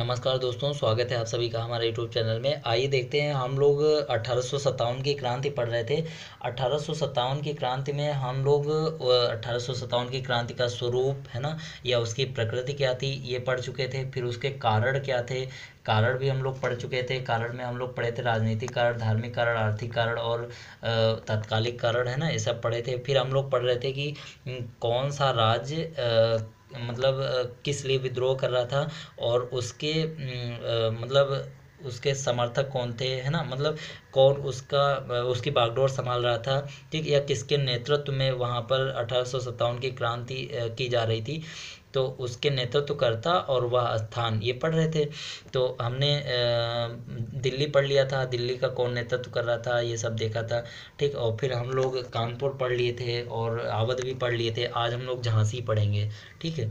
नमस्कार दोस्तों, स्वागत है आप सभी का हमारे यूट्यूब चैनल में। आइए देखते हैं, हम लोग 1857 की क्रांति पढ़ रहे थे। 1857 की क्रांति में हम लोग 1857 की क्रांति का स्वरूप है ना, या उसकी प्रकृति क्या थी ये पढ़ चुके थे। फिर उसके कारण क्या थे, कारण भी हम लोग पढ़ चुके थे। कारण में हम लोग पढ़े थे राजनीतिक कारण, धार्मिक कारण, आर्थिक कारण और तात्कालिक कारण, है ना, ये सब पढ़े थे। फिर हम लोग पढ़ रहे थे कि कौन सा राज्य मतलब किस लिए विद्रोह कर रहा था और उसके मतलब उसके समर्थक कौन थे, है ना, मतलब कौन उसकी बागडोर संभाल रहा था, ठीक, या किसके नेतृत्व में वहाँ पर 1857 की क्रांति की जा रही थी। तो उसके नेतृत्वकर्ता और वह स्थान ये पढ़ रहे थे। तो हमने दिल्ली पढ़ लिया था, दिल्ली का कौन नेतृत्व कर रहा था ये सब देखा था, ठीक। और फिर हम लोग कानपुर पढ़ लिए थे और अवध भी पढ़ लिए थे। आज हम लोग झांसी पढ़ेंगे, ठीक है।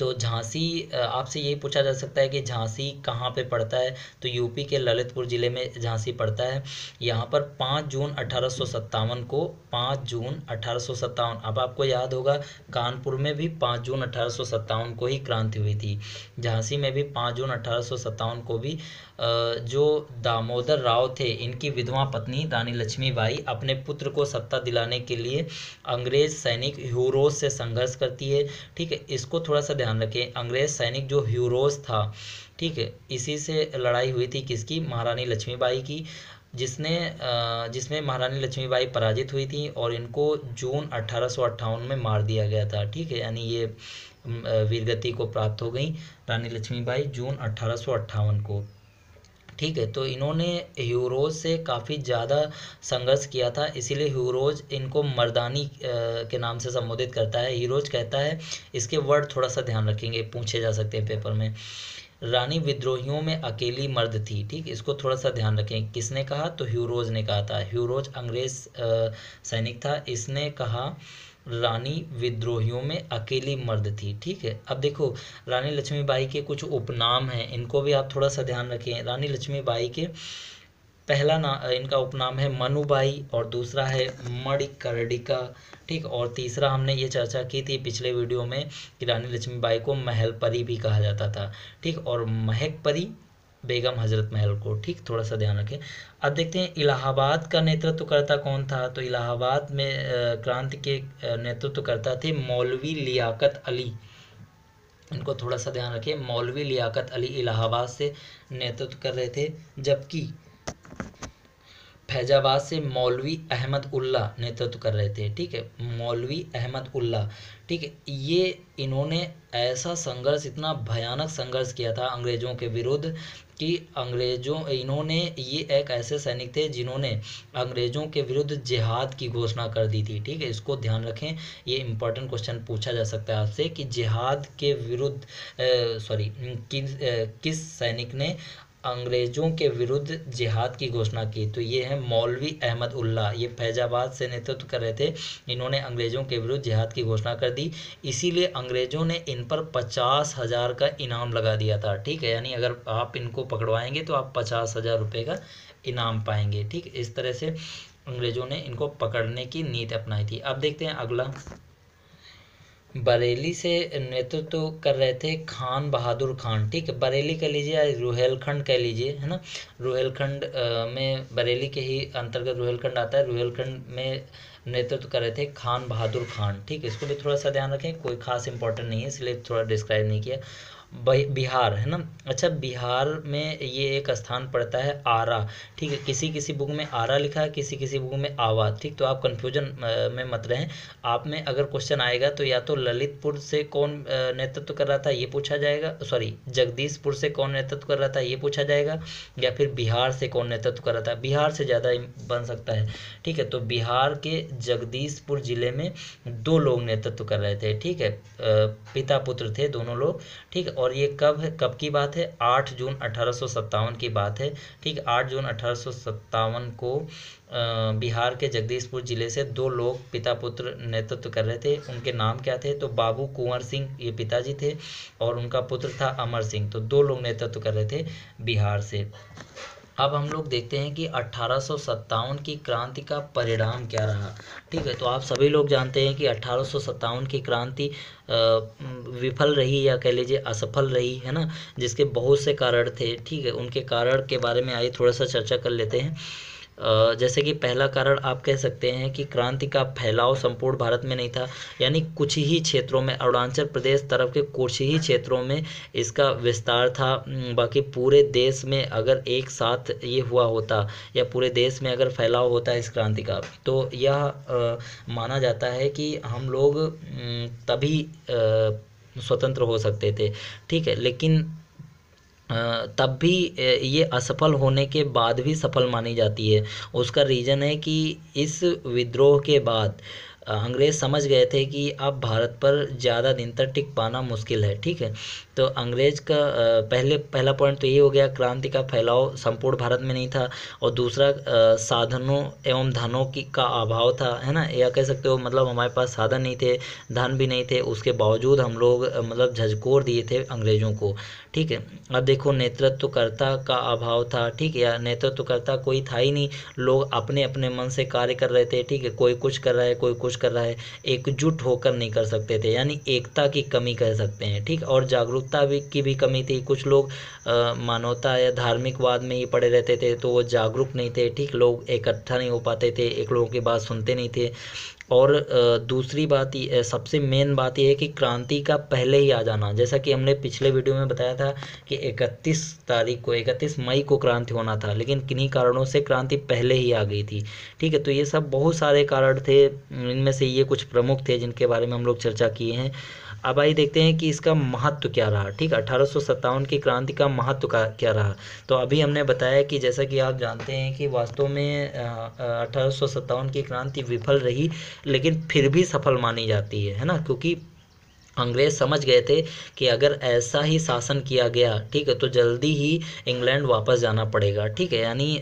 तो झांसी, आपसे यही पूछा जा सकता है कि झांसी कहाँ पे पड़ता है, तो यूपी के ललितपुर ज़िले में झांसी पड़ता है। यहाँ पर 5 जून 1857 को, 5 जून 1857, अब आपको याद होगा कानपुर में भी 5 जून 1857 को ही क्रांति हुई थी। झांसी में भी 5 जून 1857 को भी जो दामोदर राव थे, इनकी विधवा पत्नी रानी लक्ष्मीबाई अपने पुत्र को सत्ता दिलाने के लिए अंग्रेज सैनिक ह्यूरोज से संघर्ष करती है, ठीक है। इसको थोड़ा सा ध्यान रखें, अंग्रेज सैनिक जो ह्यूरोज था, ठीक है, इसी से लड़ाई हुई थी। किसकी? महारानी लक्ष्मीबाई की, जिसमें महारानी लक्ष्मीबाई पराजित हुई थी और इनको जून 1858 में मार दिया गया था, ठीक है। यानी ये वीरगति को प्राप्त हो गई रानी लक्ष्मीबाई जून 1858 को, ठीक है। तो इन्होंने ह्यूरोज से काफ़ी ज़्यादा संघर्ष किया था, इसीलिए ह्यूरोज इनको मर्दानी के नाम से संबोधित करता है, ह्यूरोज कहता है। इसके वर्ड थोड़ा सा ध्यान रखेंगे, पूछे जा सकते हैं पेपर में। रानी विद्रोहियों में अकेली मर्द थी, ठीक, इसको थोड़ा सा ध्यान रखें। किसने कहा? तो ह्यूरोज ने कहा था। ह्यूरोज अंग्रेज सैनिक था, इसने कहा रानी विद्रोहियों में अकेली मर्द थी, ठीक है। अब देखो, रानी लक्ष्मीबाई के कुछ उपनाम हैं, इनको भी आप थोड़ा सा ध्यान रखें। रानी लक्ष्मीबाई के पहला नाम, इनका उपनाम है मनुबाई, और दूसरा है मणिकर्णिका, ठीक, और तीसरा हमने ये चर्चा की थी पिछले वीडियो में कि रानी लक्ष्मीबाई को महलपरी भी कहा जाता था, ठीक, और महकपरी बेगम हजरत महल को, ठीक, थोड़ा सा ध्यान रखें। अब देखते हैं इलाहाबाद का नेतृत्वकर्ता कौन था, तो इलाहाबाद में क्रांति के नेतृत्वकर्ता थे मौलवी लियाकत अली। इनको थोड़ा सा ध्यान रखें, मौलवी लियाकत अली इलाहाबाद से नेतृत्व कर रहे थे, जबकि फैजाबाद से मौलवी अहमद उल्ला नेतृत्व कर रहे थे, ठीक है, मौलवी अहमद उल्ला, ठीक है। ये इन्होंने ऐसा संघर्ष, इतना भयानक संघर्ष किया था अंग्रेज़ों के विरुद्ध कि इन्होंने ये एक ऐसे सैनिक थे जिन्होंने अंग्रेज़ों के विरुद्ध जिहाद की घोषणा कर दी थी, ठीक है। इसको ध्यान रखें, ये इंपॉर्टेंट क्वेश्चन पूछा जा सकता है आपसे कि जिहाद के विरुद्ध किस सैनिक ने अंग्रेज़ों के विरुद्ध जिहाद की घोषणा की, तो ये है मौलवी अहमद उल्ला। ये फैजाबाद से नेतृत्व कर रहे थे, इन्होंने अंग्रेज़ों के विरुद्ध जिहाद की घोषणा कर दी, इसीलिए अंग्रेज़ों ने इन पर 50,000 का इनाम लगा दिया था, ठीक है। यानी अगर आप इनको पकड़वाएंगे तो आप 50,000 रुपये का इनाम पाएंगे, ठीक। इस तरह से अंग्रेज़ों ने इनको पकड़ने की नीति अपनाई थी। अब देखते हैं अगला, बरेली से नेतृत्व तो कर रहे थे खान बहादुर खान, ठीक, बरेली कह लीजिए या रुहेलखंड कह लीजिए, है ना। रुहेलखंड में, बरेली के ही अंतर्गत रुहेलखंड आता है, रुहेलखंड में नेतृत्व तो कर रहे थे खान बहादुर खान, ठीक। इसको भी थोड़ा सा ध्यान रखें, कोई खास इंपॉर्टेंट नहीं है इसलिए थोड़ा डिस्क्राइब नहीं किया। बिहार, है ना, अच्छा, बिहार में ये एक स्थान पड़ता है आरा, ठीक है। किसी किसी बुक में आरा लिखा है, किसी किसी बुक में आवा, ठीक, तो आप कंफ्यूजन में मत रहें। आप में अगर क्वेश्चन आएगा तो या तो ललितपुर से कौन नेतृत्व कर रहा था ये पूछा जाएगा, सॉरी, जगदीशपुर से कौन नेतृत्व कर रहा था ये पूछा जाएगा, या फिर बिहार से कौन नेतृत्व कर रहा था, बिहार से ज़्यादा बन सकता है, ठीक है। तो बिहार के जगदीशपुर जिले में 2 लोग नेतृत्व कर रहे थे, ठीक है, पिता पुत्र थे दोनों लोग, ठीक। और ये कब की बात है? 8 जून 1857 की बात है, ठीक। 8 जून 1857 को बिहार के जगदीशपुर जिले से 2 लोग पिता पुत्र नेतृत्व कर रहे थे। उनके नाम क्या थे? तो बाबू कुंवर सिंह ये पिताजी थे और उनका पुत्र था अमर सिंह। तो 2 लोग नेतृत्व कर रहे थे बिहार से। अब हम लोग देखते हैं कि 1857 की क्रांति का परिणाम क्या रहा। ठीक है, तो आप सभी लोग जानते हैं कि 1857 की क्रांति विफल रही या कह लीजिए असफल रही, है ना, जिसके बहुत से कारण थे। ठीक है, उनके कारण के बारे में आइए थोड़ा सा चर्चा कर लेते हैं। जैसे कि पहला कारण आप कह सकते हैं कि क्रांति का फैलाव संपूर्ण भारत में नहीं था, यानी कुछ ही क्षेत्रों में, अरुणाचल प्रदेश तरफ के कुछ ही क्षेत्रों में इसका विस्तार था। बाकी पूरे देश में अगर एक साथ ये हुआ होता या पूरे देश में अगर फैलाव होता इस क्रांति का, तो यह माना जाता है कि हम लोग तभी स्वतंत्र हो सकते थे। ठीक है, लेकिन तब भी ये असफल होने के बाद भी सफल मानी जाती है। उसका रीज़न है कि इस विद्रोह के बाद अंग्रेज़ समझ गए थे कि अब भारत पर ज़्यादा दिन तक टिक पाना मुश्किल है। ठीक है, तो अंग्रेज़ का पहला पॉइंट तो ये हो गया, क्रांति का फैलाव संपूर्ण भारत में नहीं था। और दूसरा साधनों एवं धनों का अभाव था, है ना, या कह सकते हो मतलब हमारे पास साधन नहीं थे, धन भी नहीं थे, उसके बावजूद हम लोग मतलब झकझोर दिए थे अंग्रेज़ों को। ठीक है, अब देखो नेतृत्वकर्ता का अभाव था। ठीक है, या नेतृत्वकर्ता कोई था ही नहीं, लोग अपने अपने मन से कार्य कर रहे थे। ठीक है, कोई कुछ कर रहा है, कोई कुछ कर रहा है, एकजुट होकर नहीं कर सकते थे, यानी एकता की कमी कह सकते हैं। ठीक, और जागरूकता की भी कमी थी। कुछ लोग मानवता या धार्मिकवाद में ही पड़े रहते थे, तो वो जागरूक नहीं थे। ठीक, लोग इकट्ठा नहीं हो पाते थे, एक लोगों की बात सुनते नहीं थे। और दूसरी बात, सबसे मेन बात यह है कि क्रांति का पहले ही आ जाना, जैसा कि हमने पिछले वीडियो में बताया था कि 31 तारीख को 31 मई को क्रांति होना था, लेकिन किन्हीं कारणों से क्रांति पहले ही आ गई थी। ठीक है, तो ये सब बहुत सारे कारण थे, इनमें से ये कुछ प्रमुख थे जिनके बारे में हम लोग चर्चा किए हैं। अब आइए देखते हैं कि इसका महत्व क्या रहा। ठीक, 1857 की क्रांति का महत्व क्या रहा। तो अभी हमने बताया कि जैसा कि आप जानते हैं कि वास्तव में 1857 की क्रांति विफल रही, लेकिन फिर भी सफल मानी जाती है ना, क्योंकि अंग्रेज़ समझ गए थे कि अगर ऐसा ही शासन किया गया, ठीक है, तो जल्दी ही इंग्लैंड वापस जाना पड़ेगा। ठीक है, यानी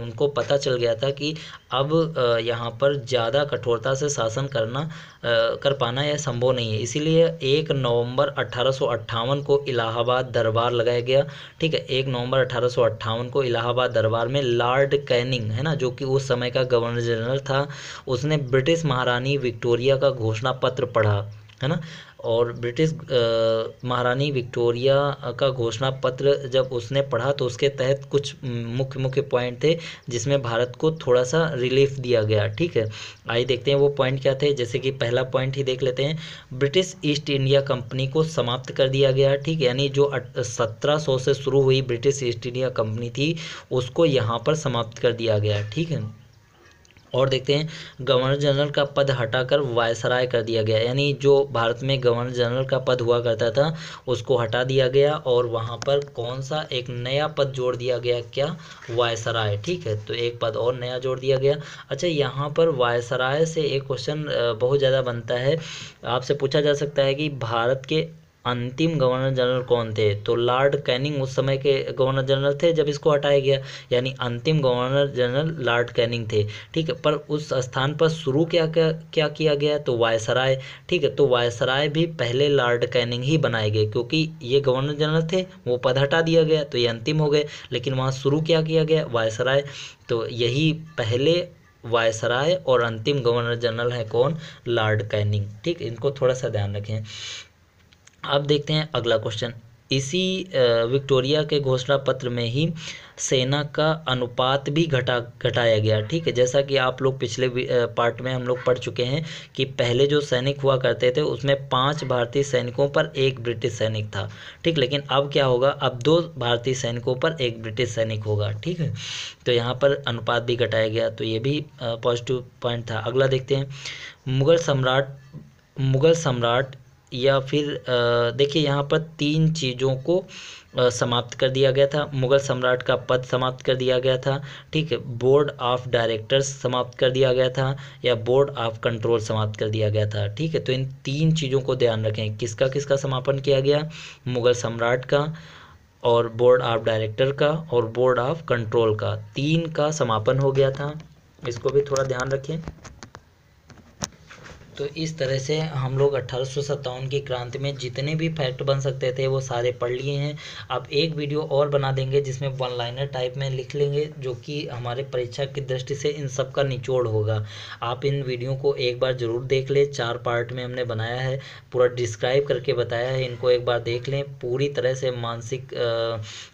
उनको पता चल गया था कि अब यहाँ पर ज़्यादा कठोरता से शासन कर पाना यह संभव नहीं है। इसीलिए 1 नवंबर 1858 को इलाहाबाद दरबार लगाया गया। ठीक है, 1 नवंबर 1858 को इलाहाबाद दरबार में लॉर्ड कैनिंग, है ना, जो कि उस समय का गवर्नर जनरल था, उसने ब्रिटिश महारानी विक्टोरिया का घोषणा पत्र पढ़ा, है ना, और ब्रिटिश महारानी विक्टोरिया का घोषणा पत्र जब उसने पढ़ा तो उसके तहत कुछ मुख्य पॉइंट थे जिसमें भारत को थोड़ा सा रिलीफ दिया गया। ठीक है, आइए देखते हैं वो पॉइंट क्या थे। जैसे कि पहला पॉइंट ही देख लेते हैं, ब्रिटिश ईस्ट इंडिया कंपनी को समाप्त कर दिया गया। ठीक, यानी जो 1700 से शुरू हुई ब्रिटिश ईस्ट इंडिया कंपनी थी, उसको यहाँ पर समाप्त कर दिया गया। ठीक है, और देखते हैं गवर्नर जनरल का पद हटाकर वायसराय कर दिया गया, यानी जो भारत में गवर्नर जनरल का पद हुआ करता था उसको हटा दिया गया और वहाँ पर कौन सा एक नया पद जोड़ दिया गया, क्या, वायसराय। ठीक है, तो एक पद और नया जोड़ दिया गया। अच्छा, यहाँ पर वायसराय से एक क्वेश्चन बहुत ज़्यादा बनता है, आपसे पूछा जा सकता है कि भारत के अंतिम गवर्नर जनरल कौन थे, तो लॉर्ड कैनिंग उस समय के गवर्नर जनरल थे जब इसको हटाया गया, यानी अंतिम गवर्नर जनरल लॉर्ड कैनिंग थे। ठीक है, पर उस स्थान पर शुरू क्या किया गया, तो वायसराय। ठीक है, तो वायसराय भी पहले लॉर्ड कैनिंग ही बनाए गए, क्योंकि ये गवर्नर जनरल थे, वो पद हटा दिया गया तो ये अंतिम हो गए, लेकिन वहाँ शुरू क्या किया गया, वायसराय। तो यही पहले वायसराय और अंतिम गवर्नर जनरल है कौन, लॉर्ड कैनिंग। ठीक, इनको थोड़ा सा ध्यान रखें। अब देखते हैं अगला क्वेश्चन, इसी विक्टोरिया के घोषणा पत्र में ही सेना का अनुपात भी घटाया गया। ठीक है, जैसा कि आप लोग पिछले पार्ट में हम लोग पढ़ चुके हैं कि पहले जो सैनिक हुआ करते थे उसमें 5 भारतीय सैनिकों पर 1 ब्रिटिश सैनिक था। ठीक, लेकिन अब क्या होगा, अब 2 भारतीय सैनिकों पर 1 ब्रिटिश सैनिक होगा। ठीक है, तो यहाँ पर अनुपात भी घटाया गया, तो ये भी पॉजिटिव पॉइंट था। अगला देखते हैं, मुगल सम्राट या फिर देखिए यहाँ पर 3 चीज़ों को समाप्त कर दिया गया था। मुगल सम्राट का पद समाप्त कर दिया गया था। ठीक है, बोर्ड ऑफ डायरेक्टर्स समाप्त कर दिया गया था, या बोर्ड ऑफ कंट्रोल समाप्त कर दिया गया था। ठीक है, तो इन 3 चीज़ों को ध्यान रखें, किसका समापन किया गया, मुगल सम्राट का, और बोर्ड ऑफ डायरेक्टर का, और बोर्ड ऑफ कंट्रोल का, 3 का समापन हो गया था। इसको भी थोड़ा ध्यान रखें। तो इस तरह से हम लोग 1857 की क्रांति में जितने भी फैक्ट बन सकते थे वो सारे पढ़ लिए हैं। अब एक वीडियो और बना देंगे जिसमें वन लाइनर टाइप में लिख लेंगे जो कि हमारे परीक्षा की दृष्टि से इन सब का निचोड़ होगा। आप इन वीडियो को एक बार ज़रूर देख लें, 4 पार्ट में हमने बनाया है, पूरा डिस्क्राइब करके बताया है, इनको एक बार देख लें पूरी तरह से मानसिक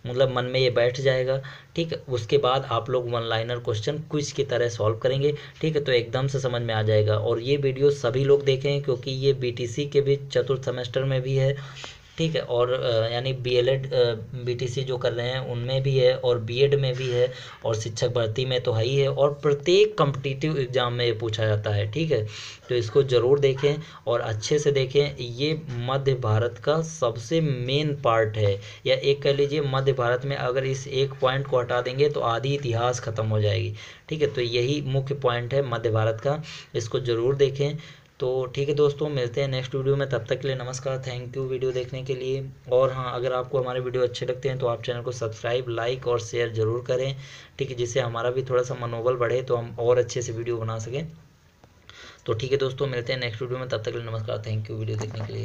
मतलब मन में ये बैठ जाएगा। ठीक है, उसके बाद आप लोग वन लाइनर क्वेश्चन क्विज की तरह सॉल्व करेंगे। ठीक है, तो एकदम से समझ में आ जाएगा। और ये वीडियो सभी लोग देखें क्योंकि ये बीटीसी के भी 4th सेमेस्टर में भी है। ठीक है, और यानी बीएलएड बीटीसी जो कर रहे हैं उनमें भी है और बीएड में भी है और शिक्षक भर्ती में तो है ही है और प्रत्येक कॉम्पिटिटिव एग्ज़ाम में ये पूछा जाता है। ठीक है, तो इसको ज़रूर देखें और अच्छे से देखें। ये मध्य भारत का सबसे मेन पार्ट है, या एक कह लीजिए मध्य भारत में अगर इस एक पॉइंट को हटा देंगे तो आधी इतिहास ख़त्म हो जाएगी। ठीक है, तो यही मुख्य पॉइंट है मध्य भारत का, इसको ज़रूर देखें। तो ठीक है दोस्तों, मिलते हैं नेक्स्ट वीडियो में, तब तक के लिए नमस्कार। थैंक यू वीडियो देखने के लिए। और हाँ, अगर आपको हमारे वीडियो अच्छे लगते हैं तो आप चैनल को सब्सक्राइब, लाइक और शेयर ज़रूर करें। ठीक है, जिससे हमारा भी थोड़ा सा मनोबल बढ़े तो हम और अच्छे से वीडियो बना सकें। तो ठीक है दोस्तों, मिलते हैं नेक्स्ट वीडियो में, तब तक के लिए नमस्कार। थैंक यू वीडियो देखने के लिए।